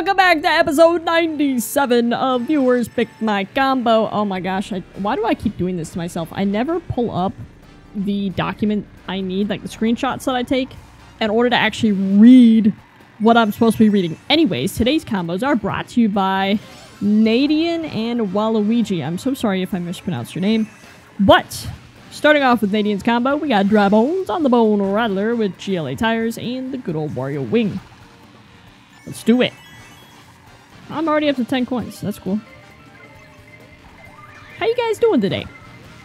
Welcome back to episode 97 of Viewers Picked My Combo. Oh my gosh, why do I keep doing this to myself? I never pull up the document I need, like the screenshots that I take, in order to actually read what I'm supposed to be reading. Anyways, today's combos are brought to you by Nadian and Waluigi. I'm so sorry if I mispronounced your name. But starting off with Nadian's combo, we got Dry Bones on the Bone Rattler with GLA Tires and the good old Wario Wing. Let's do it. I'm already up to 10 coins. That's cool. How you guys doing today?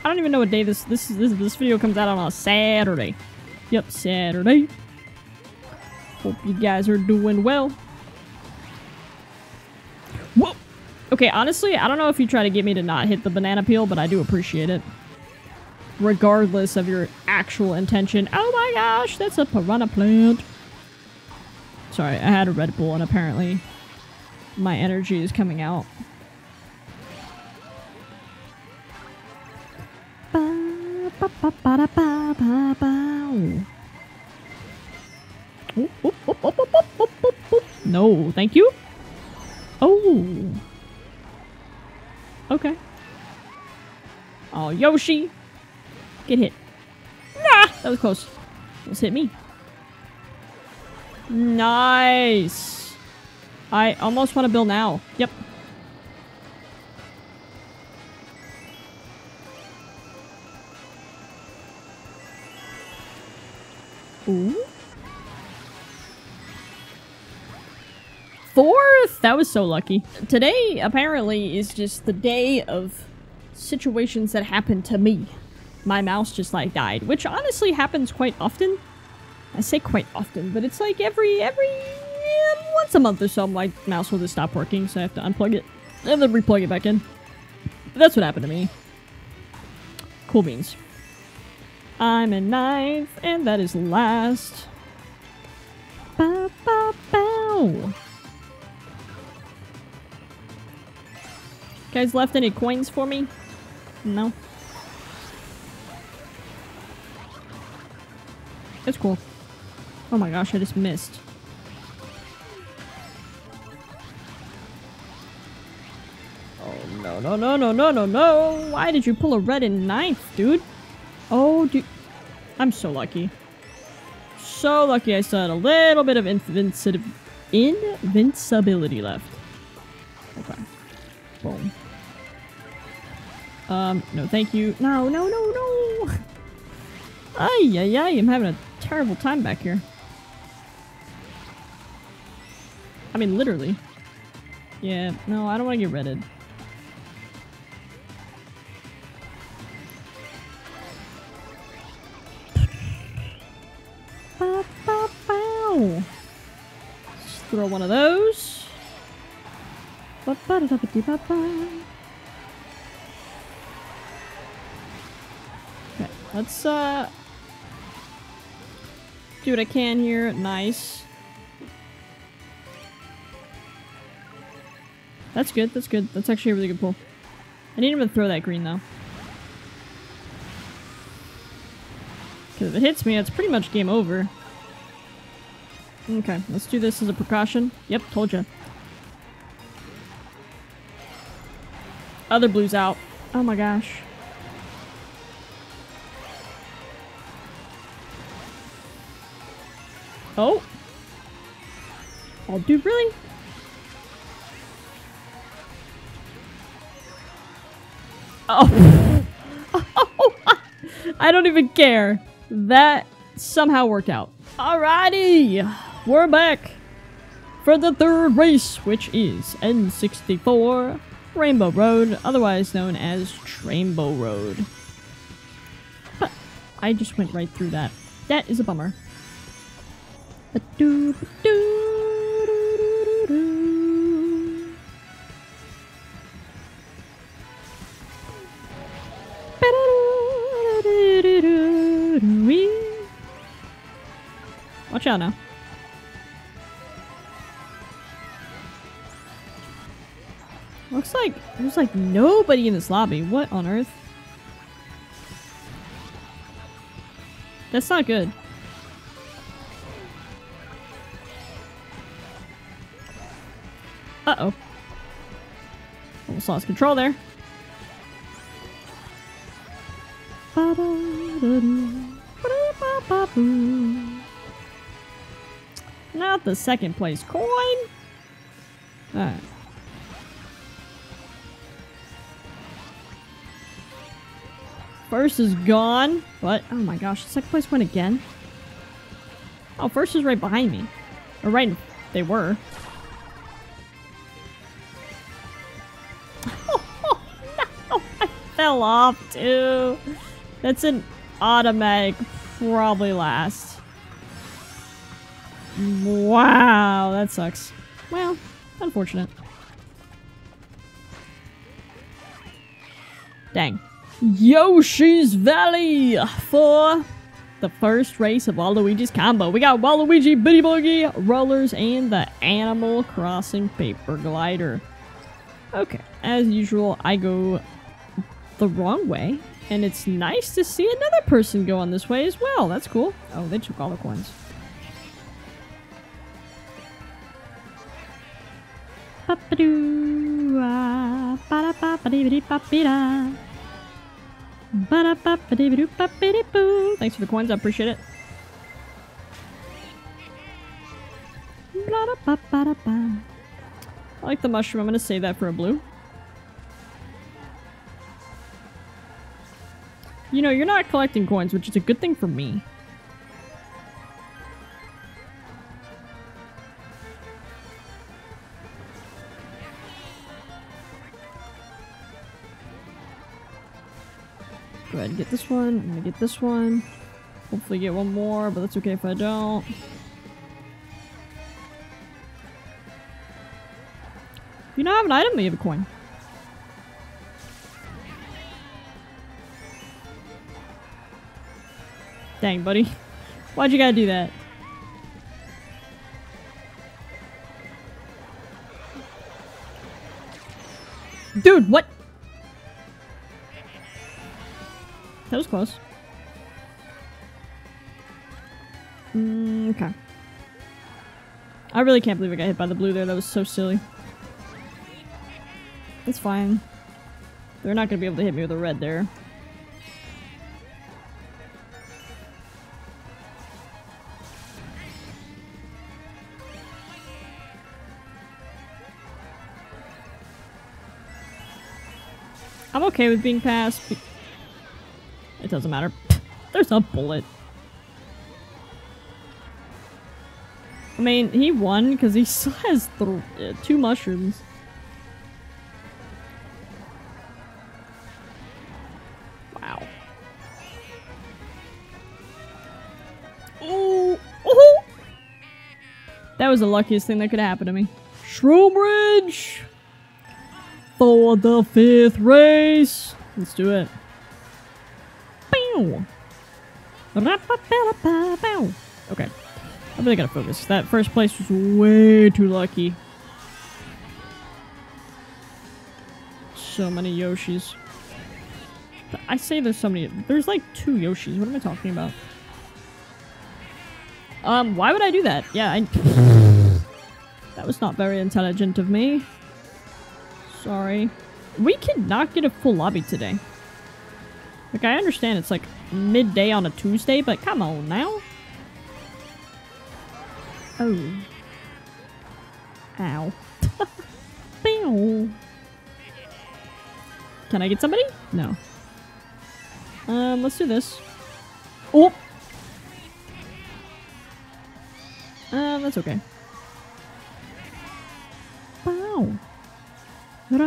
I don't even know what day this video comes out on a Saturday. Yep, Saturday. Hope you guys are doing well. Whoa! Okay, honestly, I don't know if you try to get me to not hit the banana peel, but I do appreciate it. Regardless of your actual intention. Oh my gosh, that's a piranha plant. Sorry, I had a Red Bull and apparently my energy is coming out. No, thank you. Oh. Okay. Oh, Yoshi. Get hit. Nah, that was close. Let's hit me. Nice. I almost want to build now. Yep. Ooh. 4th? That was so lucky. Today, apparently, is just the day of situations that happen to me. My mouse just, like, died, which honestly happens quite often. I say quite often, but it's like once a month or so, my mouse will just stop working, so I have to unplug it and then replug it back in. But that's what happened to me. Cool beans. I'm in 9th, and that is last. Bow, bow, bow. Guys, left any coins for me? No. That's cool. Oh my gosh, I just missed. No, no, no, no, no, no. Why did you pull a red in 9th, dude? Oh, dude. I'm so lucky. So lucky I still had a little bit of invincibility left. Okay. Boom. No, thank you. No, no, no, no. Ay, ay, ay. I'm having a terrible time back here. I mean, literally. Yeah, no, I don't want to get redded. Let's throw one of those. Okay, let's do what I can here. Nice. That's good, that's good. That's actually a really good pull. I need him to throw that green though. Because if it hits me, it's pretty much game over. Okay, let's do this as a precaution. Yep, told ya. Other blue's out. Oh my gosh. Oh. Oh, dude, really? Oh. I don't even care. That somehow worked out. Alrighty. We're back for the 3rd race, which is N64 Rainbow Road, otherwise known as Trainbow Road. But I just went right through that. That is a bummer. Watch out now. Looks like there's like nobody in this lobby. What on earth? That's not good. Uh-oh. Almost lost control there. Not the second place coin. Alright. First is gone, but oh my gosh, the second place went again. Oh, first is right behind me. Or right, they were. Oh, no, I fell off too. That's an automatic probably last. Wow, that sucks. Well, unfortunate. Dang. Yoshi's Valley for the first race of Waluigi's combo. We got Waluigi, Biddy Buggy, Rollers, and the Animal Crossing Paper Glider. Okay, as usual, I go the wrong way, and it's nice to see another person go on this way as well. That's cool. Oh, they took all the coins. Thanks for the coins, I appreciate it. I like the mushroom, I'm gonna save that for a blue. You know, you're not collecting coins, which is a good thing for me. Go ahead and get this one. I'm gonna get this one. Hopefully get one more, but that's okay if I don't. If you don't have an item, leave a coin. Dang, buddy. Why'd you gotta do that? Dude, what? That was close. Okay. I really can't believe I got hit by the blue there. That was so silly. It's fine. They're not going to be able to hit me with a red there. I'm okay with being passed. It doesn't matter. There's a bullet. I mean, he won because he still has two mushrooms. Wow. Ooh. Ooh. That was the luckiest thing that could happen to me. Shroom Ridge for the 5th race. Let's do it. Okay, I really gotta focus. That first place was way too lucky. So many Yoshis. I say there's so many. There's like 2 Yoshis. What am I talking about? Why would I do that? Yeah, that was not very intelligent of me. Sorry. We cannot get a full lobby today. Like, I understand it's like midday on a Tuesday, but come on now. Oh. Ow. Can I get somebody? No. Let's do this. Oh! That's okay. Wow. I'm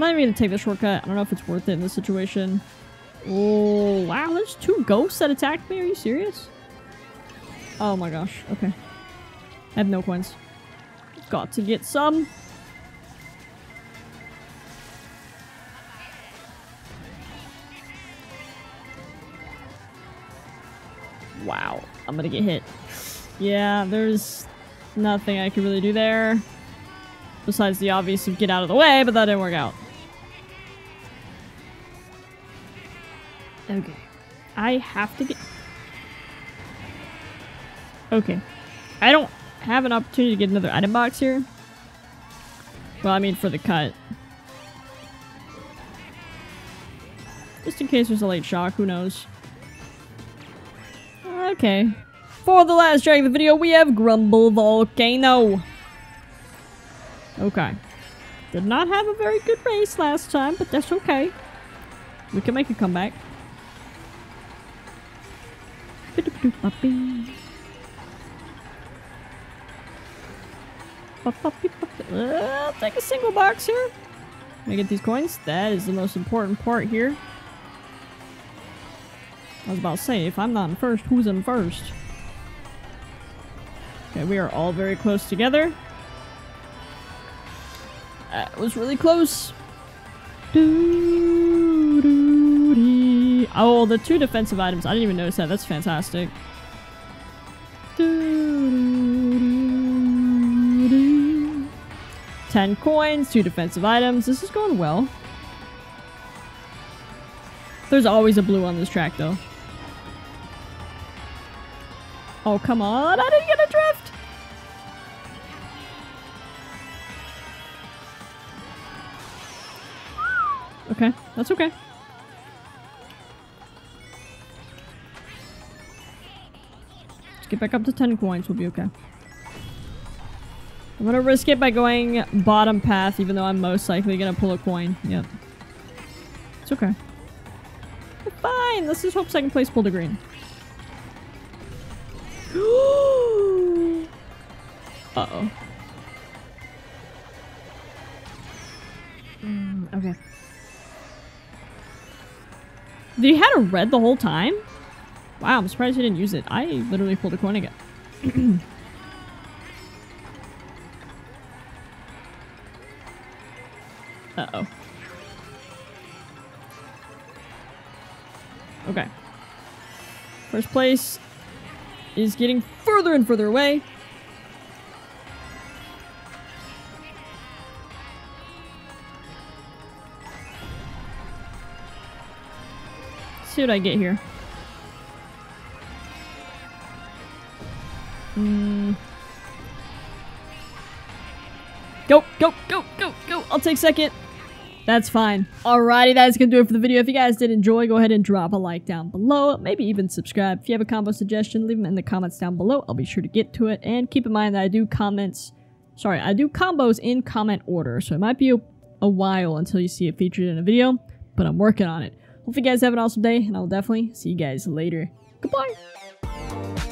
not even gonna take the shortcut. I don't know if it's worth it in this situation. Oh, wow, there's 2 ghosts that attacked me. Are you serious? Oh my gosh. Okay. I have no coins. Got to get some. Wow, I'm gonna get hit. Yeah, there's nothing I can really do there. Besides the obvious of get out of the way, but that didn't work out. Okay. I have to get... Okay. I don't have an opportunity to get another item box here. Well, I mean for the cut. Just in case there's a late shock, who knows. Okay. For the last track of the video, we have Grumble Volcano. Okay. Did not have a very good race last time, but that's okay. We can make a comeback. Take a single box here. Can I get these coins? That is the most important part here. I was about to say, if I'm not in first, who's in first? Okay, we are all very close together. That was really close. Oh, the two defensive items. I didn't even notice that. That's fantastic. Ten coins, two defensive items. This is going well. There's always a blue on this track, though. Oh, come on. I didn't get a drift. Okay, that's okay. Let's get back up to 10 coins. We'll be okay. I'm gonna risk it by going bottom path, even though I'm most likely gonna pull a coin. Yep. It's okay. Fine! Let's just hope second place pulled a green. Uh-oh. Okay. They had a red the whole time? Wow, I'm surprised you didn't use it. I literally pulled a coin again. Uh-oh. Okay. First place is getting further and further away. Let's see what I get here. Go, go, go, go, go. I'll take second. That's fine. Alrighty, that is going to do it for the video. If you guys did enjoy, go ahead and drop a like down below. Maybe even subscribe. If you have a combo suggestion, leave them in the comments down below. I'll be sure to get to it. And keep in mind that I do combos in comment order. So it might be a while until you see it featured in a video, but I'm working on it. Hope you guys have an awesome day, and I'll definitely see you guys later. Goodbye.